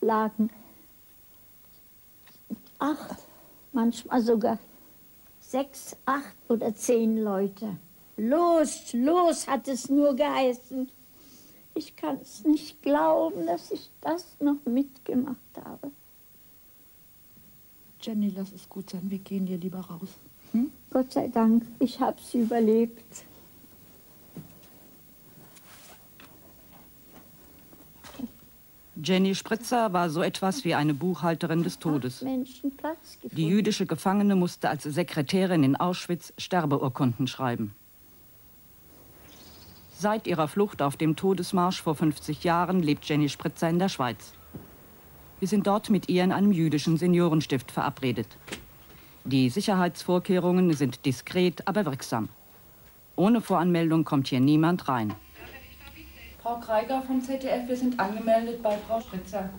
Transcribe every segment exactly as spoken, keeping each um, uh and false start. lagen acht, manchmal sogar sechs, acht oder zehn Leute. Los, los, hat es nur geheißen. Ich kann es nicht glauben, dass ich das noch mitgemacht habe. Jenny, lass es gut sein, wir gehen hier lieber raus. Hm? Gott sei Dank, ich hab's überlebt. Jenny Spritzer war so etwas wie eine Buchhalterin des Todes. Die jüdische Gefangene musste als Sekretärin in Auschwitz Sterbeurkunden schreiben. Seit ihrer Flucht auf dem Todesmarsch vor fünfzig Jahren lebt Jenny Spritzer in der Schweiz. Wir sind dort mit ihr in einem jüdischen Seniorenstift verabredet. Die Sicherheitsvorkehrungen sind diskret, aber wirksam. Ohne Voranmeldung kommt hier niemand rein. Frau Kreiger vom Z D F, wir sind angemeldet bei Frau Spritzer.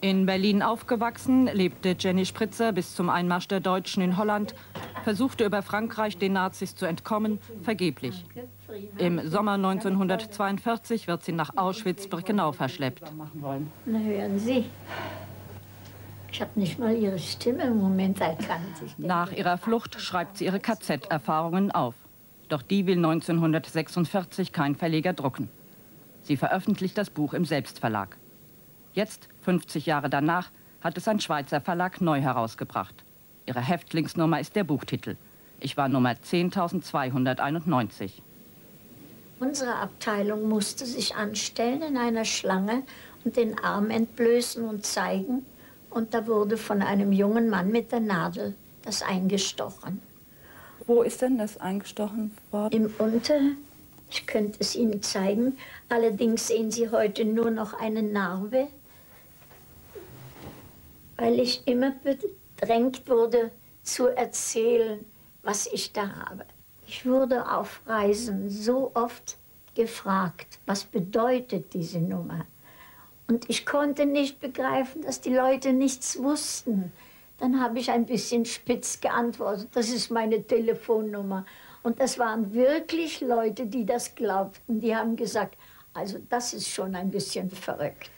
In Berlin aufgewachsen, lebte Jenny Spritzer bis zum Einmarsch der Deutschen in Holland, versuchte über Frankreich den Nazis zu entkommen, vergeblich. Im Sommer neunzehnhundertzweiundvierzig wird sie nach Auschwitz-Birkenau verschleppt. Na hören Sie. Ich habe nicht mal ihre Stimme im Moment erkannt. Nach ihrer Flucht schreibt sie ihre K Z-Erfahrungen auf. Doch die will neunzehnhundertsechsundvierzig kein Verleger drucken. Sie veröffentlicht das Buch im Selbstverlag. Jetzt, fünfzig Jahre danach, hat es ein Schweizer Verlag neu herausgebracht. Ihre Häftlingsnummer ist der Buchtitel. Ich war Nummer zehntausendzweihunderteinundneunzig. Unsere Abteilung musste sich anstellen in einer Schlange und den Arm entblößen und zeigen, und da wurde von einem jungen Mann mit der Nadel das eingestochen. Wo ist denn das eingestochen worden? Im Unter, ich könnte es Ihnen zeigen. Allerdings sehen Sie heute nur noch eine Narbe, weil ich immer bedrängt wurde, zu erzählen, was ich da habe. Ich wurde auf Reisen so oft gefragt, was bedeutet diese Nummer? Und ich konnte nicht begreifen, dass die Leute nichts wussten. Dann habe ich ein bisschen spitz geantwortet, das ist meine Telefonnummer. Und das waren wirklich Leute, die das glaubten. Die haben gesagt, also das ist schon ein bisschen verrückt.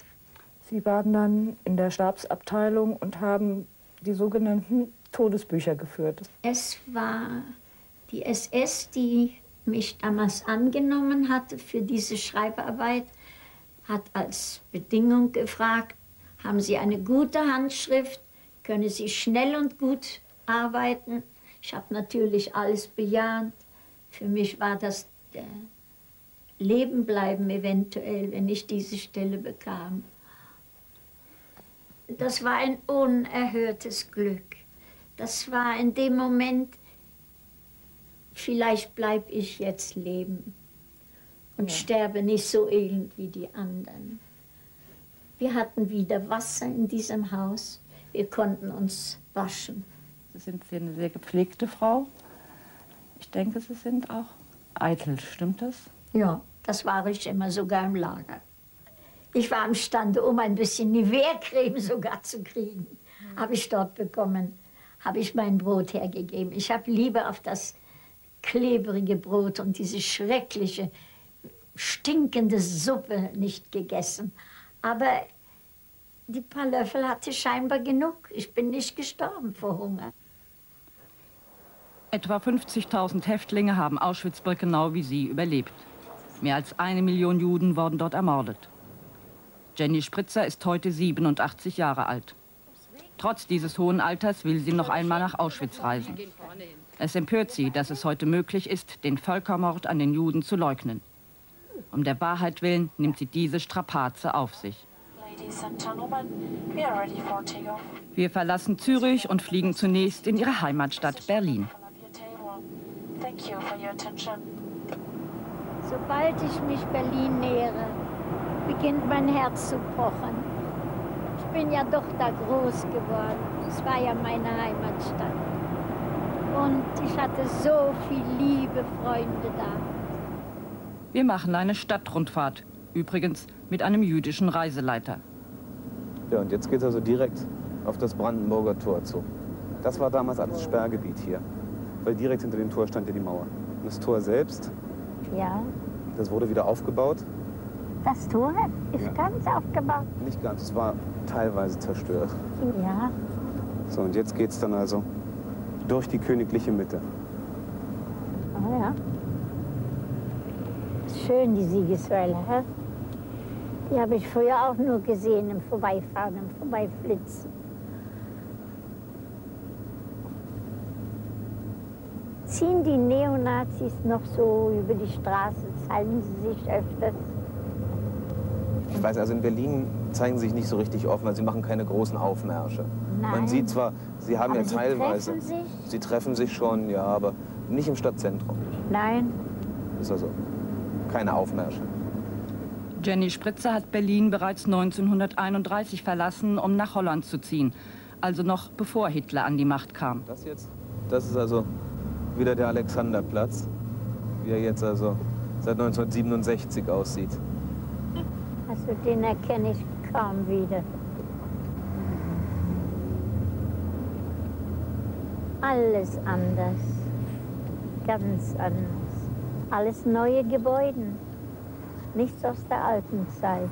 Sie waren dann in der Stabsabteilung und haben die sogenannten Todesbücher geführt. Es war die S S, die mich damals angenommen hatte für diese Schreibarbeit, hat als Bedingung gefragt, haben Sie eine gute Handschrift, können Sie schnell und gut arbeiten. Ich habe natürlich alles bejaht. Für mich war das der Leben bleiben eventuell, wenn ich diese Stelle bekam. Das war ein unerhörtes Glück. Das war in dem Moment, vielleicht bleibe ich jetzt leben. Und sterbe nicht so elend wie die anderen. Wir hatten wieder Wasser in diesem Haus. Wir konnten uns waschen. Sie sind eine sehr gepflegte Frau. Ich denke, Sie sind auch eitel, stimmt das? Ja, das war ich immer, sogar im Lager. Ich war imstande, um ein bisschen Nivea-Creme sogar zu kriegen. Habe ich dort bekommen, habe ich mein Brot hergegeben. Ich habe Liebe auf das klebrige Brot und diese schreckliche stinkende Suppe nicht gegessen. Aber die paar Löffel hatte scheinbar genug. Ich bin nicht gestorben vor Hunger. Etwa fünfzigtausend Häftlinge haben Auschwitz-Birkenau wie sie überlebt. Mehr als eine Million Juden wurden dort ermordet. Jenny Spritzer ist heute siebenundachtzig Jahre alt. Trotz dieses hohen Alters will sie noch einmal nach Auschwitz reisen. Es empört sie, dass es heute möglich ist, den Völkermord an den Juden zu leugnen. Um der Wahrheit willen nimmt sie diese Strapaze auf sich. Wir verlassen Zürich und fliegen zunächst in ihre Heimatstadt Berlin. Sobald ich mich Berlin nähere, beginnt mein Herz zu pochen. Ich bin ja doch da groß geworden. Es war ja meine Heimatstadt. Und ich hatte so viel liebe Freunde da. Wir machen eine Stadtrundfahrt, übrigens mit einem jüdischen Reiseleiter. Ja, und jetzt geht es also direkt auf das Brandenburger Tor zu. Das war damals alles Sperrgebiet hier, weil direkt hinter dem Tor stand ja die Mauer. Und das Tor selbst, ja, Das wurde wieder aufgebaut. Das Tor ist ja. ganz aufgebaut. Nicht ganz, es war teilweise zerstört. Ja. So, und jetzt geht's dann also durch die königliche Mitte. Oh ja. Schön, die Siegessäule. Hä? Die habe ich früher auch nur gesehen im Vorbeifahren, im Vorbeiflitzen. Ziehen die Neonazis noch so über die Straße, zeigen sie sich öfters? Ich weiß, also in Berlin zeigen sie sich nicht so richtig offen, weil sie machen keine großen Aufmärsche. Nein. Man sieht zwar, sie haben aber ja teilweise... Sie treffen sich? Sie treffen sich schon, ja, aber nicht im Stadtzentrum. Nein. Ist also keine Aufmärsche. Jenny Spritzer hat Berlin bereits neunzehnhunderteinunddreißig verlassen, um nach Holland zu ziehen. Also noch bevor Hitler an die Macht kam. Das jetzt, das ist also wieder der Alexanderplatz, wie er jetzt also seit neunzehnhundertsiebenundsechzig aussieht. Also den erkenne ich kaum wieder. Alles anders, ganz anders. Alles neue Gebäude, nichts aus der alten Zeit.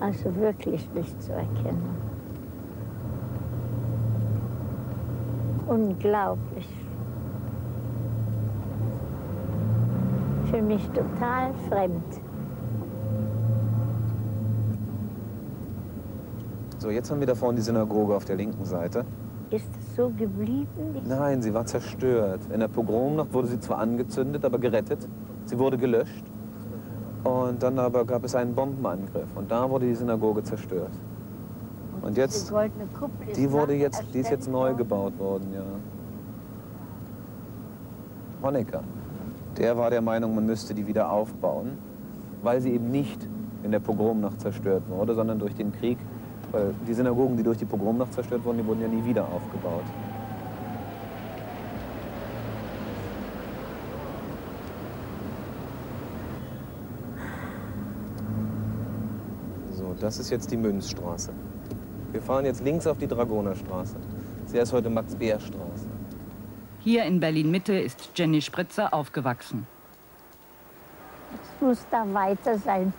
Also wirklich nicht zu erkennen. Unglaublich. Für mich total fremd. So, jetzt haben wir da vorne die Synagoge auf der linken Seite. Ist das so geblieben? Nein, sie war zerstört. In der Pogromnacht wurde sie zwar angezündet, aber gerettet. Sie wurde gelöscht. Und dann aber gab es einen Bombenangriff. Und da wurde die Synagoge zerstört. Und, Und jetzt, goldene Kuppel ist die wurde jetzt, die ist jetzt neu gebaut worden, ja. Honecker. Der war der Meinung, man müsste die wieder aufbauen, weil sie eben nicht in der Pogromnacht zerstört wurde, sondern durch den Krieg. Weil die Synagogen, die durch die Pogromnacht zerstört wurden, die wurden ja nie wieder aufgebaut. So, das ist jetzt die Münzstraße. Wir fahren jetzt links auf die Dragonerstraße. Sie heißt heute Max-Beer-Straße. Hier in Berlin-Mitte ist Jenny Spritzer aufgewachsen. Es muss da weiter sein.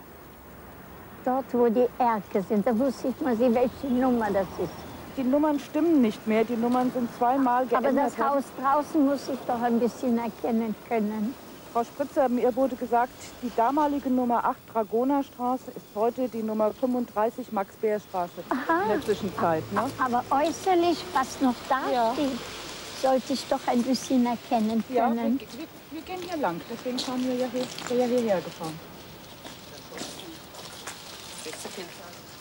Dort, wo die Erker sind, da wusste ich mal sehen, welche Nummer das ist. Die Nummern stimmen nicht mehr, die Nummern sind zweimal geändert. Aber das Haus draußen muss ich doch ein bisschen erkennen können. Frau Spritzer, mir wurde gesagt, die damalige Nummer acht Dragonerstraße ist heute die Nummer fünfunddreißig Max-Beer-Straße in der Zwischenzeit. Ne? Aber äußerlich, was noch da ja. steht, sollte ich doch ein bisschen erkennen können. Ja, wir, wir, wir gehen hier lang, deswegen haben wir ja hier, hierher gefahren.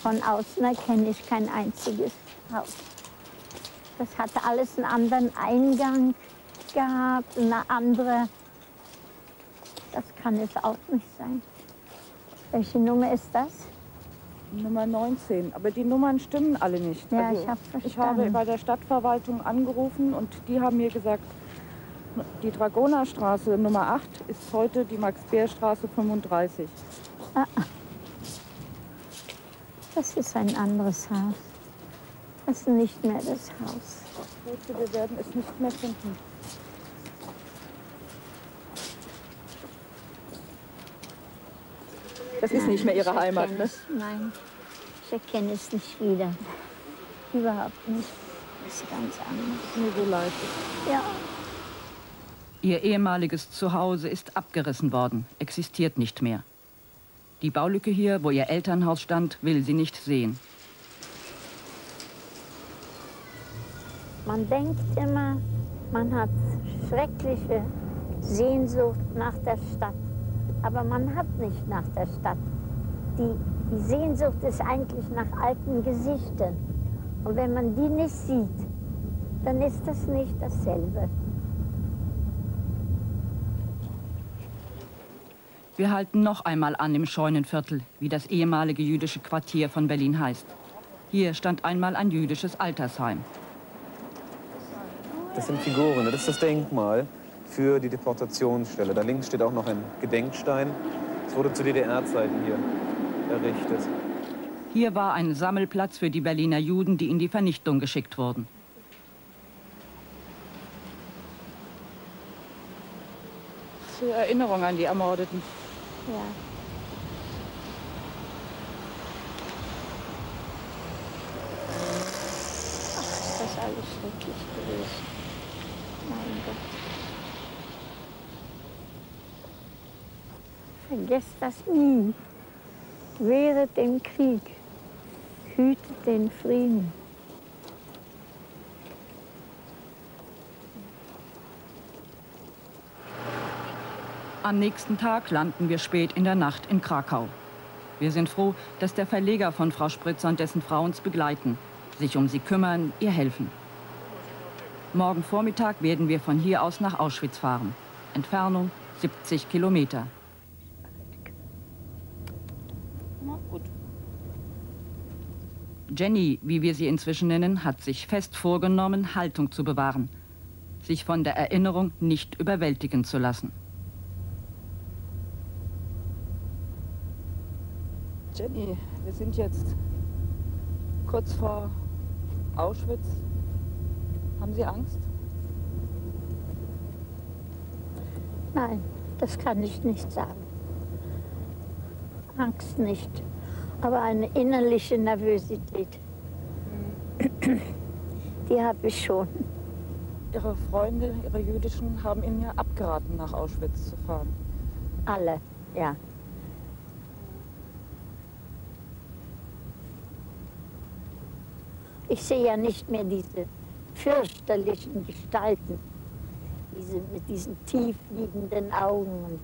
Von außen erkenne ich kein einziges Haus. Das hatte alles einen anderen Eingang gehabt, eine andere. Das kann es auch nicht sein. Welche Nummer ist das? Nummer neunzehn, aber die Nummern stimmen alle nicht. Ja, also, ich habe verstanden. Ich habe bei der Stadtverwaltung angerufen und die haben mir gesagt, die Dragonerstraße Nummer acht ist heute die Max-Beer-Straße fünfunddreißig. Ah, das ist ein anderes Haus. Das ist nicht mehr das Haus. Wir werden es nicht mehr finden. Das ist nicht mehr Ihre Heimat, ne? Nein, ich erkenne es nicht wieder. Überhaupt nicht. Das ist ganz anders. Mir so leid. Ja. Ihr ehemaliges Zuhause ist abgerissen worden, existiert nicht mehr. Die Baulücke hier, wo ihr Elternhaus stand, will sie nicht sehen. Man denkt immer, man hat schreckliche Sehnsucht nach der Stadt. Aber man hat nicht nach der Stadt. Die, die Sehnsucht ist eigentlich nach alten Gesichtern. Und wenn man die nicht sieht, dann ist das nicht dasselbe. Wir halten noch einmal an im Scheunenviertel, wie das ehemalige jüdische Quartier von Berlin heißt. Hier stand einmal ein jüdisches Altersheim. Das sind Figuren, das ist das Denkmal für die Deportationsstelle. Da links steht auch noch ein Gedenkstein. Es wurde zu D D R-Zeiten hier errichtet. Hier war ein Sammelplatz für die Berliner Juden, die in die Vernichtung geschickt wurden. Zur Erinnerung an die Ermordeten. Ja. Ach, ist das alles schrecklich gewesen. Mein Gott. Vergesst das nie. Wehret den Krieg. Hütet den Frieden. Am nächsten Tag landen wir spät in der Nacht in Krakau. Wir sind froh, dass der Verleger von Frau Spritzer und dessen Frau uns begleiten, sich um sie kümmern, ihr helfen. Morgen Vormittag werden wir von hier aus nach Auschwitz fahren. Entfernung siebzig Kilometer. Jenny, wie wir sie inzwischen nennen, hat sich fest vorgenommen, Haltung zu bewahren, sich von der Erinnerung nicht überwältigen zu lassen. Jenny, wir sind jetzt kurz vor Auschwitz. Haben Sie Angst? Nein, das kann ich nicht sagen. Angst nicht, aber eine innerliche Nervosität. Mhm. Die habe ich schon. Ihre Freunde, Ihre jüdischen, haben Ihnen ja abgeraten, nach Auschwitz zu fahren. Alle, ja. Ich sehe ja nicht mehr diese fürchterlichen Gestalten, diese mit diesen tief liegenden Augen und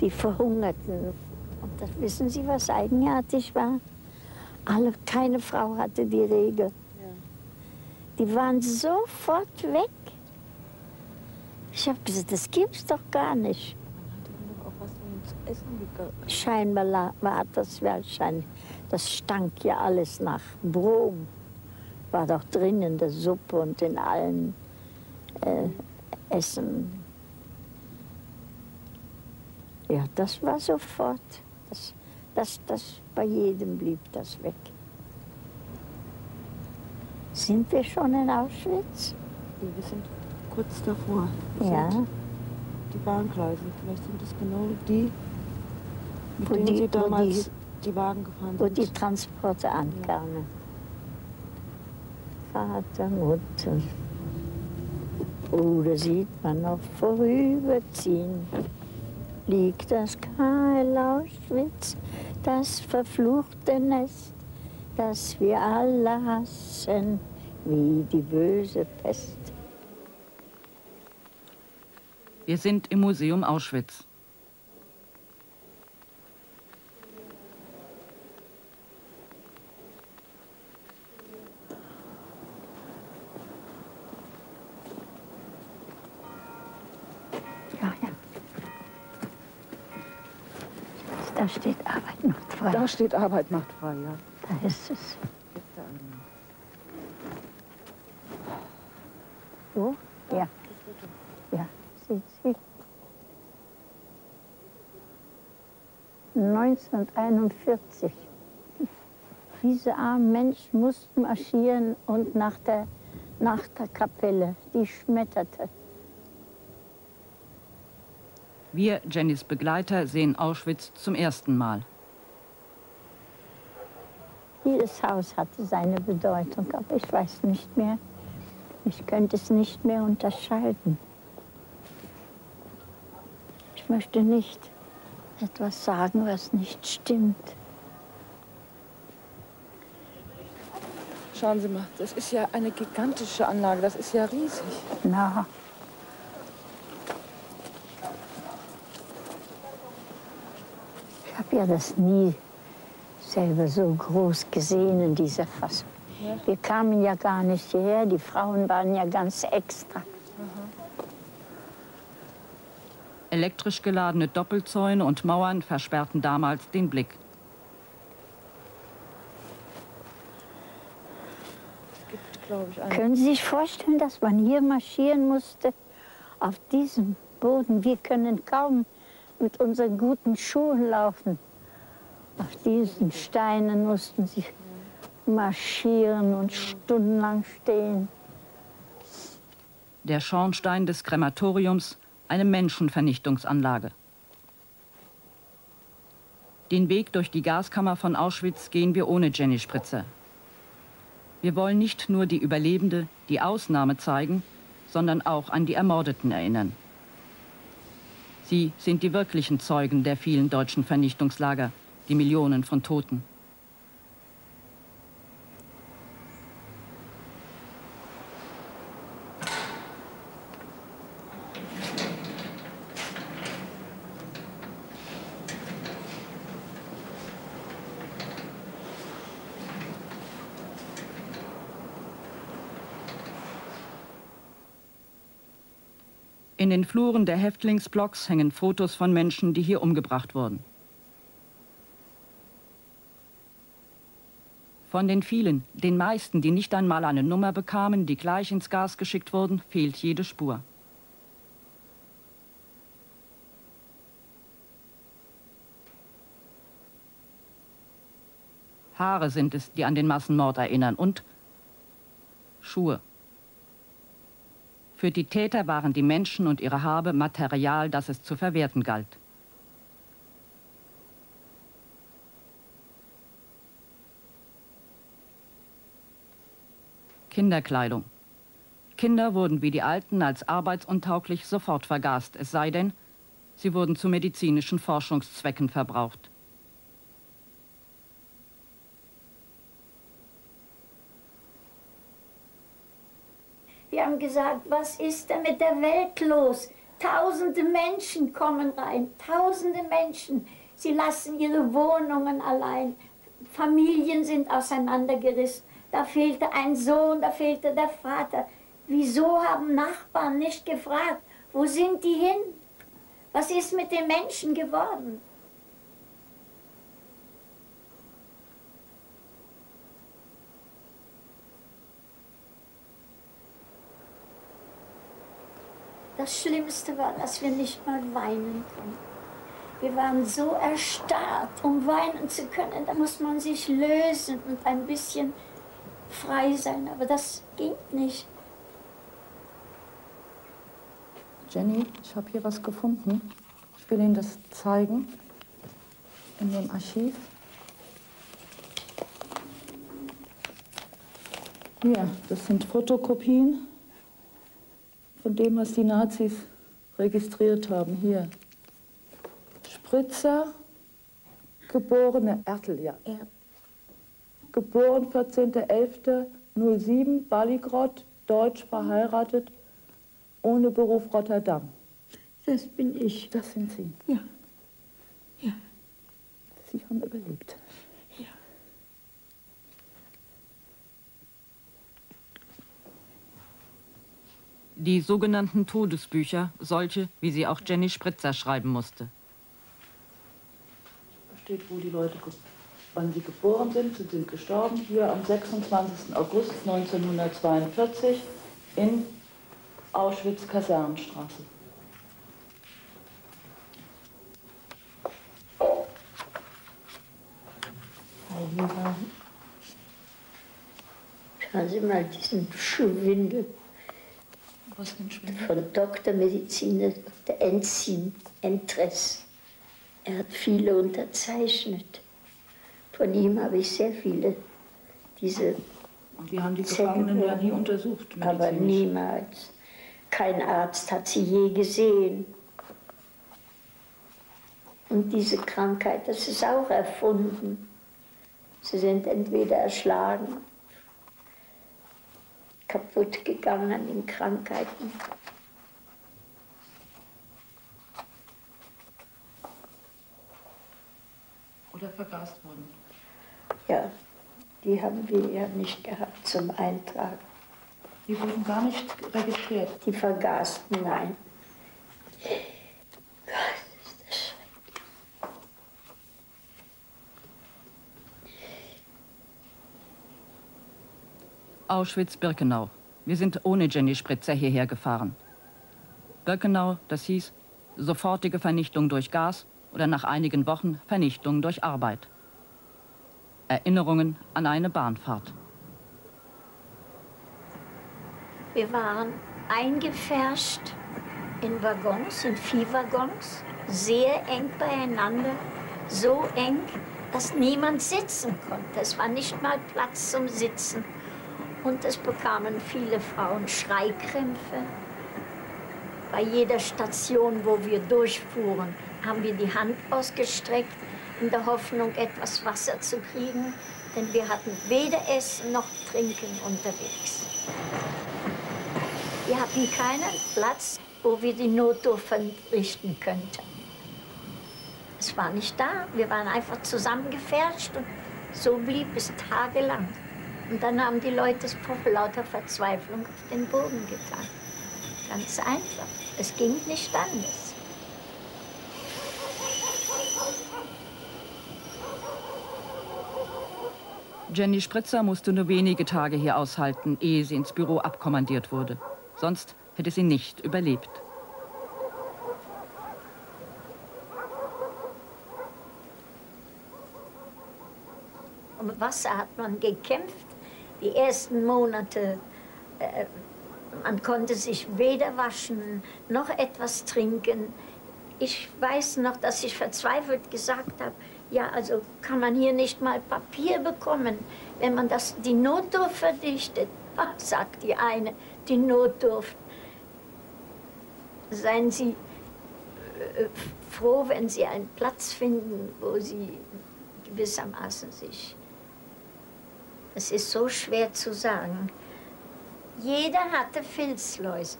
die Verhungerten. Und das, wissen Sie, was eigenartig war? Alle, keine Frau hatte die Regel. Ja. Die waren sofort weg. Ich habe gesagt, das gibt's doch gar nicht. Man hatte ihnen doch auch was zu essen gegeben. Scheinbar war das wahrscheinlich. Das stank ja alles nach Brom. War doch drin in der Suppe und in allen äh, Essen. Ja, das war sofort. Das, das, das, bei jedem blieb das weg. Sind wir schon in Auschwitz? Ja, wir sind kurz davor. Das ja. Die Bahngleise, vielleicht sind das genau die, mit wo denen die, Sie damals die, die Wagen gefahren wo sind. Wo die Transporte ankamen. Ja. Vater, Mutter, Bruder sieht man noch vorüberziehen. Liegt das kahle Auschwitz, das verfluchte Nest, das wir alle hassen wie die böse Pest. Wir sind im Museum Auschwitz. Da steht Arbeit macht frei. Da steht Arbeit macht frei, ja. Da ist es. So? Ja. Ja, sieht sie. neunzehnhunderteinundvierzig. Diese armen Menschen mussten marschieren und nach der, nach der Kapelle, die schmetterte. Wir, Jennys Begleiter, sehen Auschwitz zum ersten Mal. Jedes Haus hatte seine Bedeutung, aber ich weiß nicht mehr. Ich könnte es nicht mehr unterscheiden. Ich möchte nicht etwas sagen, was nicht stimmt. Schauen Sie mal, das ist ja eine gigantische Anlage, das ist ja riesig. Na. Ich habe ja das nie selber so groß gesehen in dieser Fassung. Ja. Wir kamen ja gar nicht hierher, die Frauen waren ja ganz extra. Mhm. Elektrisch geladene Doppelzäune und Mauern versperrten damals den Blick. Es gibt, glaube ich, einen. Können Sie sich vorstellen, dass man hier marschieren musste, auf diesem Boden? Wir können kaum mit unseren guten Schuhen laufen. Auf diesen Steinen mussten sie marschieren und stundenlang stehen. Der Schornstein des Krematoriums, eine Menschenvernichtungsanlage. Den Weg durch die Gaskammer von Auschwitz gehen wir ohne Jenny Spritzer. Wir wollen nicht nur die Überlebende, die Ausnahme zeigen, sondern auch an die Ermordeten erinnern. Sie sind die wirklichen Zeugen der vielen deutschen Vernichtungslager, die Millionen von Toten. In den Fluren der Häftlingsblocks hängen Fotos von Menschen, die hier umgebracht wurden. Von den vielen, den meisten, die nicht einmal eine Nummer bekamen, die gleich ins Gas geschickt wurden, fehlt jede Spur. Haare sind es, die an den Massenmord erinnern, und Schuhe. Für die Täter waren die Menschen und ihre Habe Material, das es zu verwerten galt. Kinderkleidung. Kinder wurden wie die Alten als arbeitsuntauglich sofort vergast, es sei denn, sie wurden zu medizinischen Forschungszwecken verbraucht. Wir haben gesagt, was ist denn mit der Welt los? Tausende Menschen kommen rein, tausende Menschen. Sie lassen ihre Wohnungen allein. Familien sind auseinandergerissen. Da fehlte ein Sohn, da fehlte der Vater. Wieso haben Nachbarn nicht gefragt, wo sind die hin? Was ist mit den Menschen geworden? Das Schlimmste war, dass wir nicht mal weinen konnten. Wir waren so erstarrt, um weinen zu können. Da muss man sich lösen und ein bisschen frei sein. Aber das ging nicht. Jenny, ich habe hier was gefunden. Ich will Ihnen das zeigen in dem Archiv. Hier, das sind Fotokopien von dem, was die Nazis registriert haben, hier. Spritzer, geborene Ertel, ja. Er. Geboren vierzehnter elfter null sieben, Balligrott, deutsch, verheiratet, ohne Beruf, Rotterdam. Das bin ich. Das sind Sie. Ja. Ja. Sie haben überlebt. Ja. Die sogenannten Todesbücher, solche, wie sie auch Jenny Spritzer schreiben musste. Da steht, wo die Leute, wann sie geboren sind, sie sind gestorben, hier am sechsundzwanzigsten August neunzehnhundertzweiundvierzig in Auschwitz-Kasernenstraße. Schauen Sie mal diesen Schwindel. Was denn Schwindel? Von Doktormediziner Doktor Enzin Entres. Er hat viele unterzeichnet. Von ihm habe ich sehr viele. Diese Und wir haben die Gefangenen ja nie untersucht. Aber niemals. Kein Arzt hat sie je gesehen. Und diese Krankheit, das ist auch erfunden. Sie sind entweder erschlagen, kaputt gegangen an den Krankheiten. Oder vergast worden. Ja, die haben wir ja nicht gehabt zum Eintragen. Die wurden gar nicht registriert? Die vergasten, nein. Gott, ist das schrecklich. Auschwitz-Birkenau. Wir sind ohne Jenny Spritzer hierher gefahren. Birkenau, das hieß sofortige Vernichtung durch Gas oder nach einigen Wochen Vernichtung durch Arbeit. Erinnerungen an eine Bahnfahrt. Wir waren eingepfercht in Waggons, in Viehwaggons, sehr eng beieinander, so eng, dass niemand sitzen konnte. Es war nicht mal Platz zum Sitzen. Und es bekamen viele Frauen Schreikrämpfe. Bei jeder Station, wo wir durchfuhren, haben wir die Hand ausgestreckt, in der Hoffnung, etwas Wasser zu kriegen. Denn wir hatten weder Essen noch Trinken unterwegs. Wir hatten keinen Platz, wo wir die Notdurft verrichten könnten. Es war nicht da. Wir waren einfach zusammengefärscht und so blieb es tagelang. Und dann haben die Leute es vor lauter Verzweiflung auf den Boden getan. Ganz einfach. Es ging nicht anders. Jenny Spritzer musste nur wenige Tage hier aushalten, ehe sie ins Büro abkommandiert wurde. Sonst hätte sie nicht überlebt. Um Wasser hat man gekämpft. Die ersten Monate, äh, man konnte sich weder waschen noch etwas trinken. Ich weiß noch, dass ich verzweifelt gesagt habe, ja, also kann man hier nicht mal Papier bekommen, wenn man das, die Notdurft verdichtet. Ach, sagt die eine, die Notdurft. Seien Sie äh, froh, wenn Sie einen Platz finden, wo Sie gewissermaßen sich... Es ist so schwer zu sagen. Jeder hatte Filzläuse.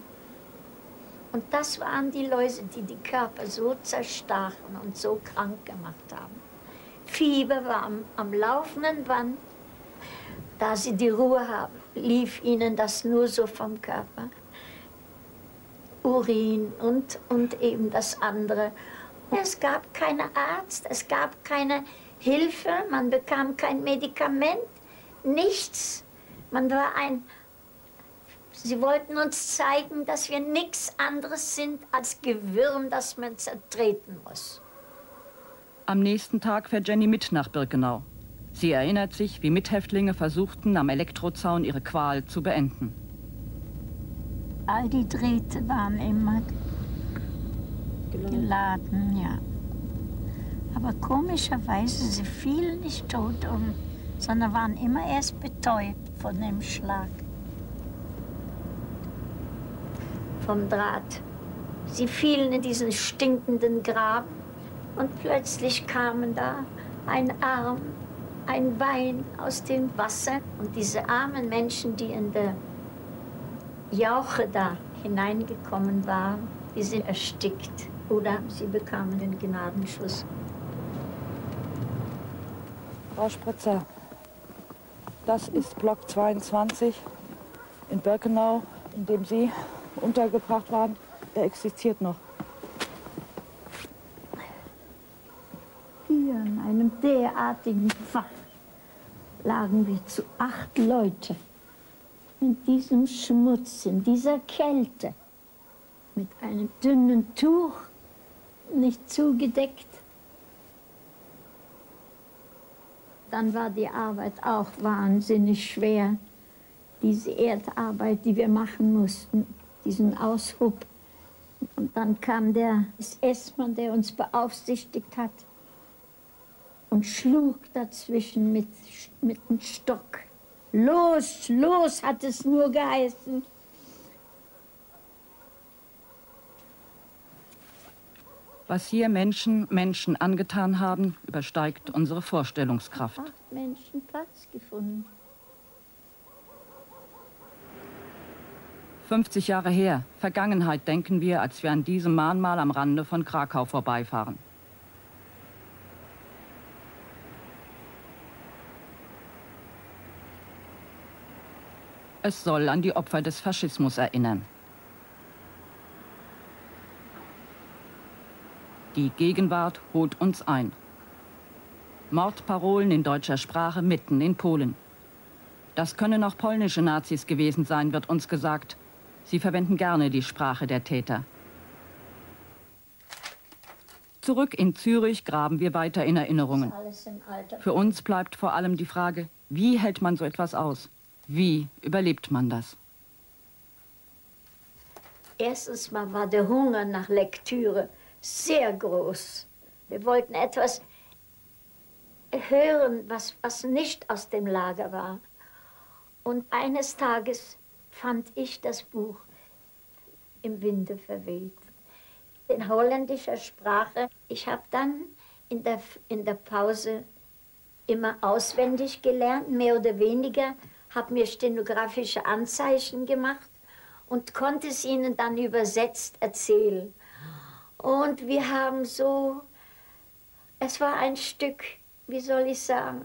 Und das waren die Läuse, die die Körper so zerstachen und so krank gemacht haben. Fieber war am, am laufenden Band. Da sie die Ruhe haben, lief ihnen das nur so vom Körper. Urin und, und eben das andere. Es gab keinen Arzt, es gab keine Hilfe, man bekam kein Medikament. Nichts. Man war ein... Sie wollten uns zeigen, dass wir nichts anderes sind als Gewürm, das man zertreten muss. Am nächsten Tag fährt Jenny mit nach Birkenau. Sie erinnert sich, wie Mithäftlinge versuchten, am Elektrozaun ihre Qual zu beenden. All die Drähte waren immer geladen, ja. Aber komischerweise, sie fielen nicht tot um, sondern waren immer erst betäubt von dem Schlag. Vom Draht. Sie fielen in diesen stinkenden Graben und plötzlich kamen da ein Arm, ein Bein aus dem Wasser. Und diese armen Menschen, die in der Jauche da hineingekommen waren, die sind erstickt oder sie bekamen den Gnadenschuss. Frau Spritzer, das ist Block zweiundzwanzig in Birkenau, in dem Sie untergebracht waren. Er existiert noch. Hier in einem derartigen Fach lagen wir zu acht Leute. Mit diesem Schmutz, in dieser Kälte, mit einem dünnen Tuch, nicht zugedeckt. Dann war die Arbeit auch wahnsinnig schwer. Diese Erdarbeit, die wir machen mussten, diesen Aushub. Und dann kam der S S-Mann, der uns beaufsichtigt hat, und schlug dazwischen mit, mit einem Stock. Los, los, hat es nur geheißen. Was hier Menschen Menschen angetan haben, übersteigt unsere Vorstellungskraft. Acht Menschen Platz gefunden. fünfzig Jahre her, Vergangenheit denken wir, als wir an diesem Mahnmal am Rande von Krakau vorbeifahren. Es soll an die Opfer des Faschismus erinnern. Die Gegenwart holt uns ein. Mordparolen in deutscher Sprache mitten in Polen. Das können auch polnische Nazis gewesen sein, wird uns gesagt. Sie verwenden gerne die Sprache der Täter. Zurück in Zürich graben wir weiter in Erinnerungen. Für uns bleibt vor allem die Frage, wie hält man so etwas aus? Wie überlebt man das? Erstens mal war der Hunger nach Lektüre sehr groß. Wir wollten etwas hören, was, was nicht aus dem Lager war. Und eines Tages fand ich das Buch im Winde verweht, in holländischer Sprache. Ich habe dann in der, in der Pause immer auswendig gelernt, mehr oder weniger, habe mir stenografische Anzeichen gemacht und konnte es ihnen dann übersetzt erzählen. Und wir haben so, es war ein Stück, wie soll ich sagen,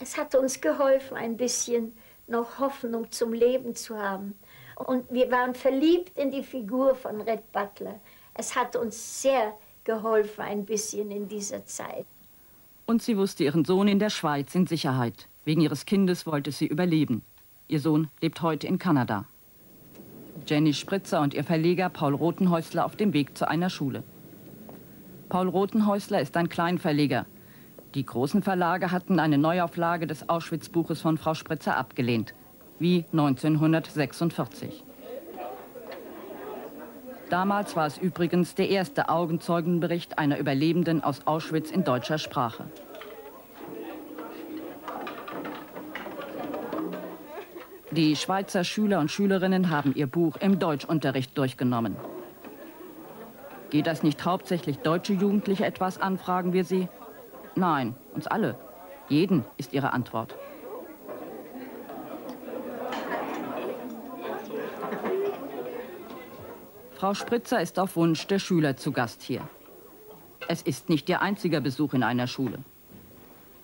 es hat uns geholfen, ein bisschen noch Hoffnung zum Leben zu haben. Und wir waren verliebt in die Figur von Red Butler. Es hat uns sehr geholfen, ein bisschen in dieser Zeit. Und sie wusste ihren Sohn in der Schweiz in Sicherheit. Wegen ihres Kindes wollte sie überleben. Ihr Sohn lebt heute in Kanada. Jenny Spritzer und ihr Verleger Paul Rothenhäusler auf dem Weg zu einer Schule. Paul Rothenhäusler ist ein Kleinverleger. Die großen Verlage hatten eine Neuauflage des Auschwitz-Buches von Frau Spritzer abgelehnt. Wie neunzehnhundertsechsundvierzig. Damals war es übrigens der erste Augenzeugenbericht einer Überlebenden aus Auschwitz in deutscher Sprache. Die Schweizer Schüler und Schülerinnen haben ihr Buch im Deutschunterricht durchgenommen. Geht das nicht hauptsächlich deutsche Jugendliche etwas an, fragen wir sie? Nein, uns alle. Jeden, ist ihre Antwort. Frau Spritzer ist auf Wunsch der Schüler zu Gast hier. Es ist nicht ihr einziger Besuch in einer Schule.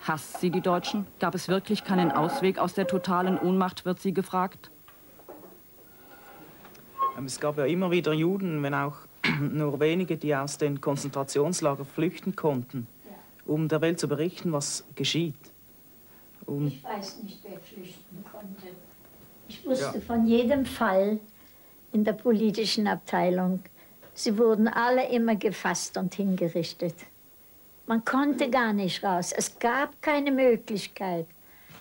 Hasst sie die Deutschen? Gab es wirklich keinen Ausweg aus der totalen Ohnmacht, wird sie gefragt. Es gab ja immer wieder Juden, wenn auch nur wenige, die aus den Konzentrationslagern flüchten konnten, um der Welt zu berichten, was geschieht. Und ich weiß nicht, wer flüchten konnte. Ich wusste ja von jedem Fall in der politischen Abteilung. Sie wurden alle immer gefasst und hingerichtet. Man konnte gar nicht raus. Es gab keine Möglichkeit.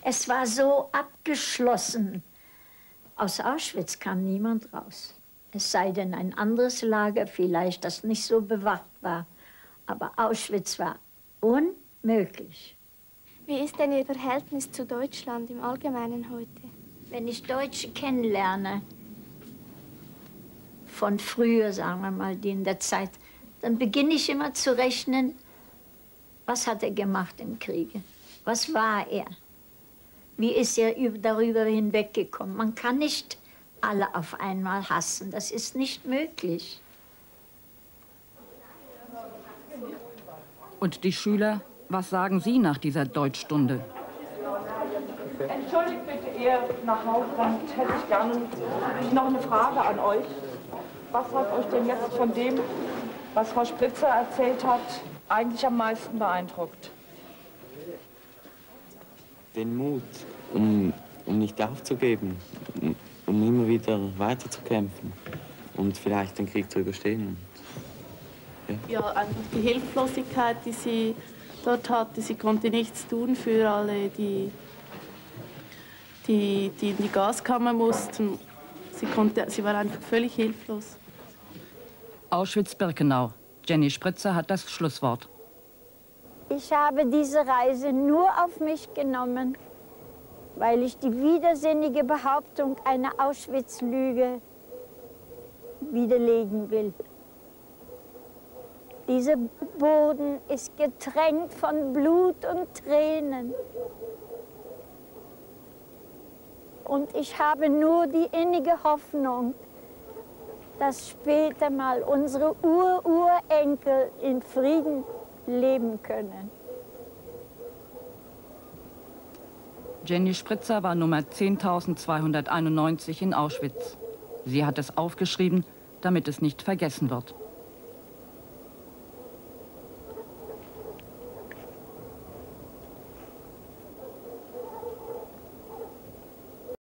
Es war so abgeschlossen. Aus Auschwitz kam niemand raus. Es sei denn ein anderes Lager, vielleicht, das nicht so bewacht war. Aber Auschwitz war unmöglich. Wie ist denn Ihr Verhältnis zu Deutschland im Allgemeinen heute? Wenn ich Deutsche kennenlerne, von früher, sagen wir mal, die in der Zeit, dann beginne ich immer zu rechnen, was hat er gemacht im Kriege? Was war er? Wie ist er darüber hinweggekommen? Man kann nicht alle auf einmal hassen, das ist nicht möglich. Und die Schüler, was sagen Sie nach dieser Deutschstunde? Entschuldigt bitte, ihr nach Hause, dann hätte ich gerne noch eine Frage an euch. Was hat euch denn jetzt von dem, was Frau Spritzer erzählt hat, eigentlich am meisten beeindruckt? Den Mut, um, um nicht aufzugeben, um, um immer wieder weiterzukämpfen und vielleicht den Krieg zu überstehen. Ja, ja, einfach die Hilflosigkeit, die sie dort hatte. Sie konnte nichts tun für alle, die, die, die in die Gaskammer mussten. Sie konnte, sie war einfach völlig hilflos. Auschwitz-Birkenau. Jenny Spritzer hat das Schlusswort. Ich habe diese Reise nur auf mich genommen, weil ich die widersinnige Behauptung einer Auschwitz-Lüge widerlegen will. Dieser Boden ist getränkt von Blut und Tränen. Und ich habe nur die innige Hoffnung, dass später mal unsere Ur-Urenkel in Frieden leben können. Jenny Spritzer war Nummer zehntausendzweihunderteinundneunzig in Auschwitz. Sie hat es aufgeschrieben, damit es nicht vergessen wird.